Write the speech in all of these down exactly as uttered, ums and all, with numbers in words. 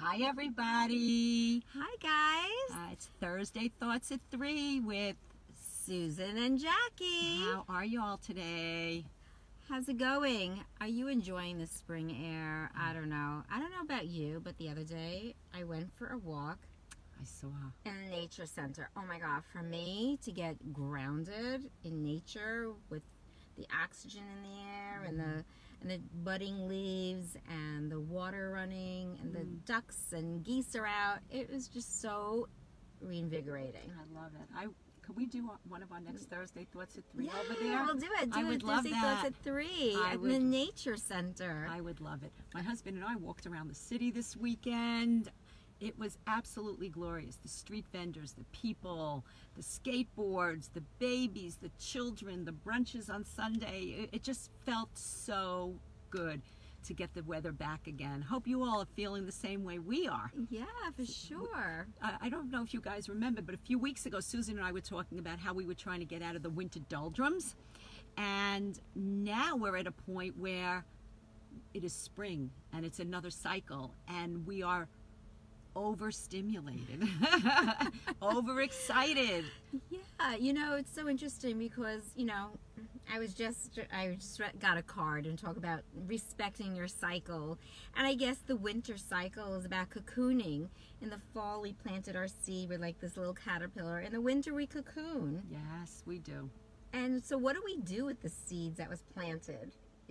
Hi everybody. Hi guys. Uh, it's Thursday Thoughts at three with Susan and Jacqui. How are you all today? How's it going? Are you enjoying the spring air? I don't know. I don't know about you, but the other day I went for a walk. I saw. In a nature center. Oh my God. For me to get grounded in nature with the oxygen in the air mm-hmm. and the and the budding leaves and the water running and mm. the ducks and geese are out. It was just so reinvigorating. I love it. I could we do one of our next Thursday Thoughts at three yeah, over there? Yeah, we'll do it. Do I would love Thursday that. Thursday Thoughts at three I at would, the Nature Center. I would love it. My husband and I walked around the city this weekend. It was absolutely glorious. The street vendors, the people, the skateboards, the babies, the children, the brunches on Sunday. It just felt so good to get the weather back again. Hope you all are feeling the same way we are. Yeah, for sure. I don't know if you guys remember, but a few weeks ago, Susan and I were talking about how we were trying to get out of the winter doldrums. And now we're at a point where it is spring and it's another cycle and we are overstimulated, overexcited. Yeah, you know, it's so interesting because, you know, I was just, I just got a card and talk about respecting your cycle. And I guess the winter cycle is about cocooning. In the fall, we planted our seed with like this little caterpillar. In the winter, we cocoon. Yes, we do. And so what do we do with the seeds that was planted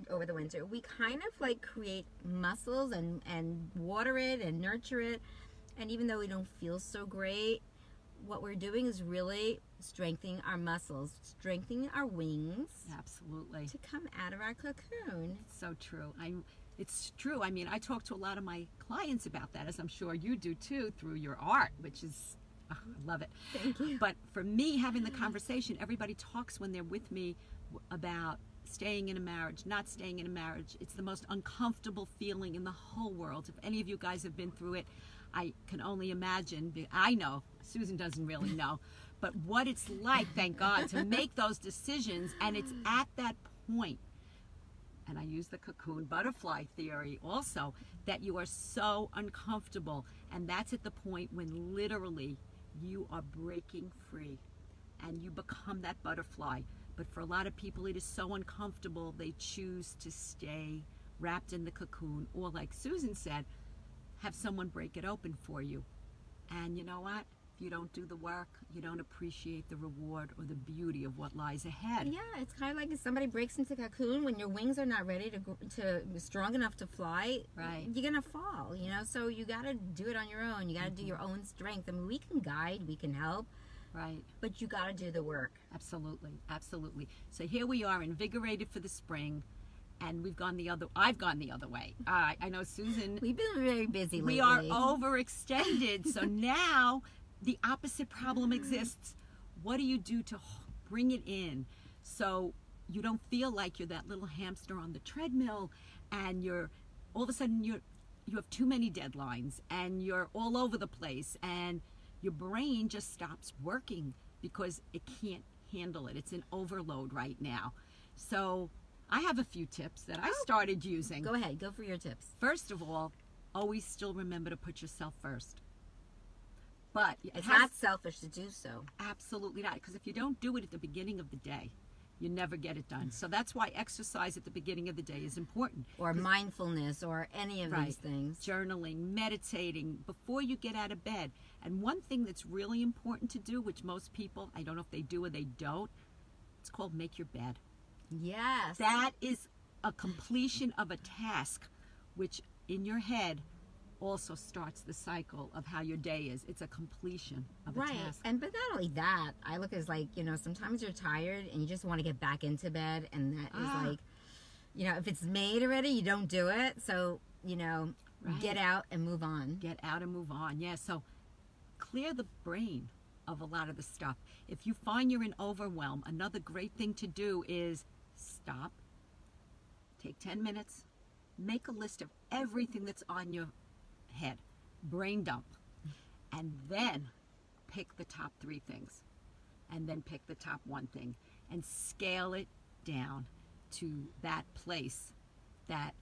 over the winter? We kind of like create muscles and, and water it and nurture it. And even though we don't feel so great, what we're doing is really strengthening our muscles, strengthening our wings. Absolutely. To come out of our cocoon. It's so true. I, it's true. I mean, I talk to a lot of my clients about that, as I'm sure you do too, through your art, which is, oh, I love it. Thank you. But for me, having the conversation, everybody talks when they're with me about staying in a marriage, not staying in a marriage. It's the most uncomfortable feeling in the whole world. If any of you guys have been through it, I can only imagine. I know, Susan doesn't really know, but what it's like, thank God, to make those decisions. And it's at that point, and I use the cocoon butterfly theory also, that you are so uncomfortable. And that's at the point when literally you are breaking free and you become that butterfly. But for a lot of people, it is so uncomfortable, they choose to stay wrapped in the cocoon, or like Susan said, have someone break it open for you. And you know what? If you don't do the work, you don't appreciate the reward or the beauty of what lies ahead. Yeah, it's kind of like if somebody breaks into the cocoon when your wings are not ready to, to strong enough to fly, right? You're gonna fall, you know? So you gotta do it on your own. You gotta mm-hmm. do your own strength. I mean, we can guide, we can help. Right. But you got to do the work. Absolutely. Absolutely. So here we are, invigorated for the spring, and we've gone the other I've gone the other way. Uh, I know, Susan. We've been very busy lately. We are overextended. So now the opposite problem exists. What do you do to bring it in so you don't feel like you're that little hamster on the treadmill and you're all of a sudden you're you have too many deadlines and you're all over the place and your brain just stops working because it can't handle it. It's an overload right now. So I have a few tips that I started using. Go ahead. Go for your tips. First of all, always still remember to put yourself first. But it's it has, not selfish to do so. Absolutely not. Because if you don't do it at the beginning of the day, you never get it done. So that's why exercise at the beginning of the day is important. Or mindfulness or any of right, these things. Journaling, meditating, before you get out of bed. And one thing that's really important to do, which most people, I don't know if they do or they don't, it's called make your bed. Yes. That is a completion of a task, which in your head also starts the cycle of how your day is. It's a completion of a right. task. And but not only that, I look as like, you know, sometimes you're tired and you just want to get back into bed, and that ah. is like, you know, if it's made already, you don't do it. So, you know, right. get out and move on. Get out and move on. Yeah, so clear the brain of a lot of the stuff. If you find you're in overwhelm, another great thing to do is stop, take ten minutes, make a list of everything that's on your head, brain dump, and then pick the top three things, and then pick the top one thing, and scale it down to that place that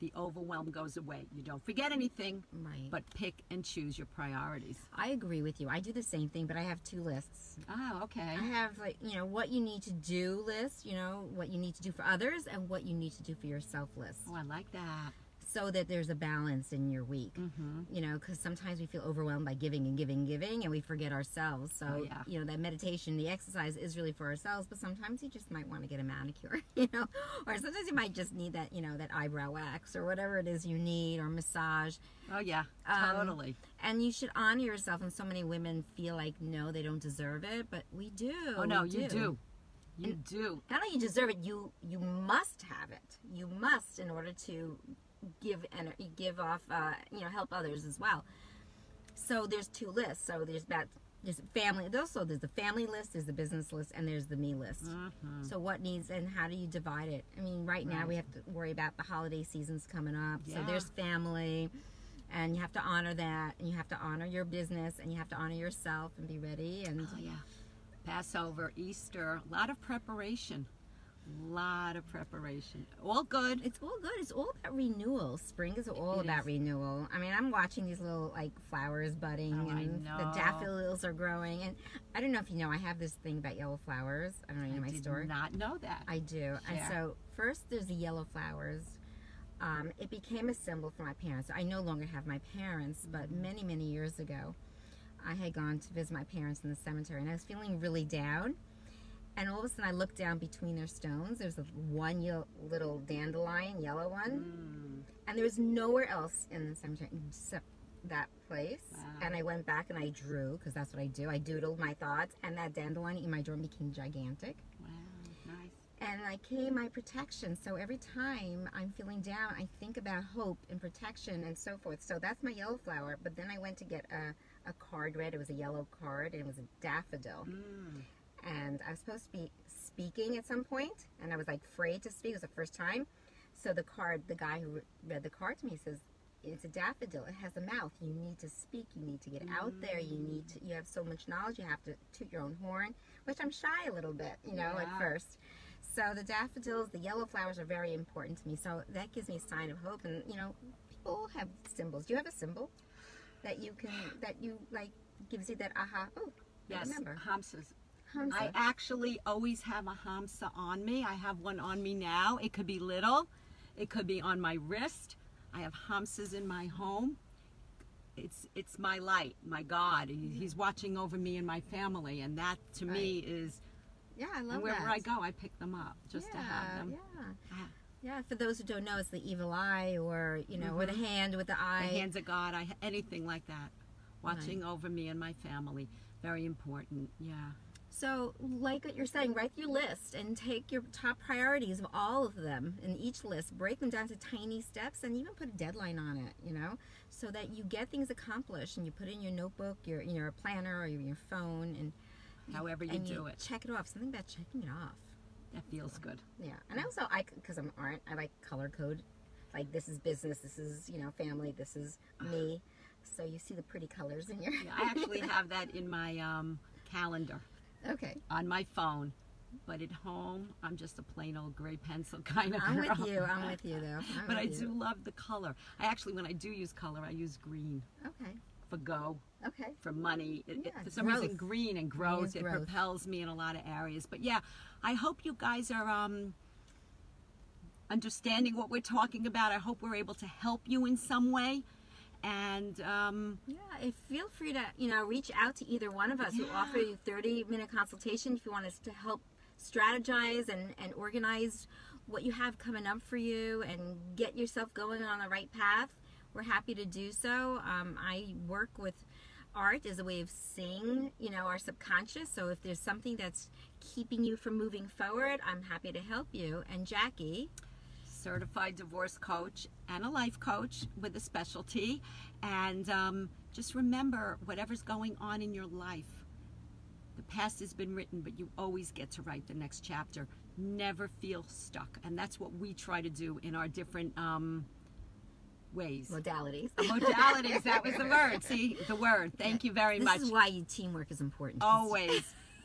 the overwhelm goes away. You don't forget anything, right. But pick and choose your priorities. I agree with you. I do the same thing, but I have two lists. Oh, okay. I have, like, you know, what you need to do list, you know, what you need to do for others and what you need to do for yourself list. Oh, I like that. So that there's a balance in your week, mm-hmm. you know, because sometimes we feel overwhelmed by giving and giving and giving, and we forget ourselves. So, oh, yeah. you know, that meditation, the exercise is really for ourselves, but sometimes you just might want to get a manicure, you know, or sometimes you might just need that, you know, that eyebrow wax or whatever it is you need, or massage. Oh, yeah, totally. Um, and you should honor yourself, and so many women feel like, no, they don't deserve it, but we do. Oh, no, you do. You and do. Not only you deserve it, you, you must have it. You must in order to... give and give off, uh, you know, help others as well. So there's two lists. So there's that, there's family. Also, there's the family list, there's the business list, and there's the me list. Mm-hmm. So what needs and how do you divide it? I mean, right, right now we have to worry about the holiday season's coming up. Yeah. So there's family, and you have to honor that, and you have to honor your business, and you have to honor yourself, and be ready. And oh, yeah, Passover, Easter, a lot of preparation. Lot of preparation. All good. It's all good. It's all about renewal. Spring is all it about is. renewal. I mean, I'm watching these little like flowers budding, oh, and the daffodils are growing. And I don't know if you know, I have this thing about yellow flowers. I don't know, you know my story. I did not know that. I do. Yeah. And so first, there's the yellow flowers. Um, it became a symbol for my parents. I no longer have my parents, but many, many years ago, I had gone to visit my parents in the cemetery, and I was feeling really down. And all of a sudden, I looked down between their stones. There's one yellow, little dandelion, yellow one. Mm. And there was nowhere else in the cemetery except that place. Wow. And I went back and I drew, because that's what I do. I doodled my thoughts. And that dandelion in my drawing became gigantic. Wow, nice. And I came my protection. So every time I'm feeling down, I think about hope and protection and so forth. So that's my yellow flower. But then I went to get a, a card read. It was a yellow card, and it was a daffodil. Mm. And I was supposed to be speaking at some point, and I was like afraid to speak. It was the first time. So the card, the guy who read the card to me says, it's a daffodil. It has a mouth. You need to speak. You need to get out there. You need to, you have so much knowledge. You have to toot your own horn, which I'm shy a little bit, you know, yeah. at first. So the daffodils, the yellow flowers are very important to me. So that gives me a sign of hope. And, you know, people have symbols. Do you have a symbol that you can, that you like, gives you that aha? Oh, yes, I remember. Hamsas. Hamsa. I actually always have a hamsa on me. I have one on me now. It could be little. It could be on my wrist. I have hamsas in my home. It's it's my light, my God. He, he's watching over me and my family, and that to right. me is yeah. I love wherever that. I go, I pick them up just yeah, to have them. Yeah. Ah. Yeah, for those who don't know, it's the evil eye, or you know, mm-hmm. or the hand with the eye. The hands of God. I anything like that, watching right. over me and my family. Very important. Yeah. So, like what you're saying, write your list and take your top priorities of all of them in each list. Break them down to tiny steps, and even put a deadline on it, you know, so that you get things accomplished, and you put it in your notebook, your, your planner, or your, your phone, and however you and do you it. Check it off. Something about checking it off. That feels good. Yeah. And also, I, because I'm art, I like color code. Like, this is business, this is, you know, family, this is me. So you see the pretty colors in your... Yeah, I actually have that in my um, calendar. Okay. On my phone, but at home, I'm just a plain old gray pencil kind of girl. I'm with you. I'm with you, though. I'm but I you. do love the color. I actually, when I do use color, I use green. Okay. For go. Okay. For money. It, yeah, it, for some growth. reason, green and growth, green it growth. propels me in a lot of areas. But yeah, I hope you guys are um, understanding what we're talking about. I hope we're able to help you in some way. And um, yeah, if feel free to, you know, reach out to either one of us. Yeah. We'll offer you a thirty minute consultation if you want us to help strategize and, and organize what you have coming up for you and get yourself going on the right path. We're happy to do so. Um, I work with art as a way of seeing, you know, our subconscious. So if there's something that's keeping you from moving forward, I'm happy to help you. And Jacqui, certified divorce coach and a life coach with a specialty. And um, just remember, whatever's going on in your life, the past has been written, but you always get to write the next chapter. Never feel stuck. And that's what we try to do in our different um, ways. Modalities. Modalities, that was the word. See, the word. Thank you very much. This is why teamwork is important. Always.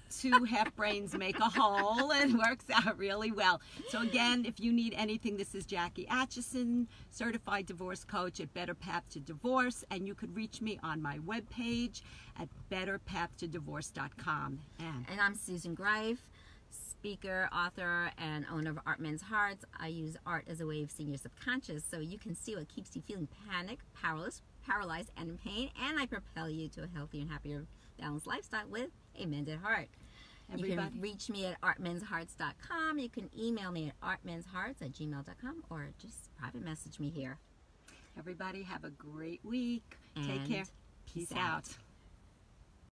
two half brains make a whole, and works out really well. So again, if you need anything, this is Jacqui Atcheson, certified divorce coach at Better Path to Divorce, and you could reach me on my webpage at better path to divorce dot com. And, and I'm Susan Greif, speaker, author, and owner of Art Mends Hearts. I use art as a way of seeing your subconscious so you can see what keeps you feeling panic, powerless, paralyzed, and in pain, and I propel you to a healthier and happier, balanced lifestyle with a mended heart. Everybody. You can reach me at art mends hearts dot com. You can email me at art mends hearts at gmail dot com, or just private message me here. Everybody have a great week. And take care. Peace out. out.